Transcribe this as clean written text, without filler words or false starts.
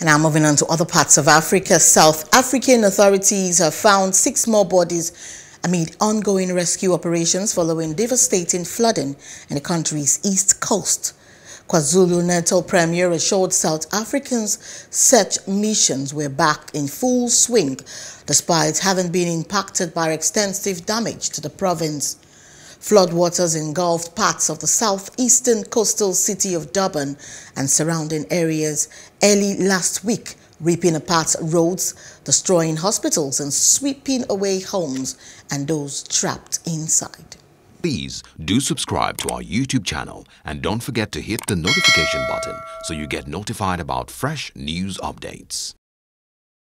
And now moving on to other parts of Africa. South African authorities have found 6 more bodies amid ongoing rescue operations following devastating flooding in the country's east coast. KwaZulu-Natal Premier assured South Africans search missions were back in full swing, despite having been impacted by extensive damage to the province. Floodwaters engulfed parts of the southeastern coastal city of Durban and surrounding areas early last week, ripping apart roads, destroying hospitals and sweeping away homes and those trapped inside. Please do subscribe to our YouTube channel and don't forget to hit the notification button so you get notified about fresh news updates.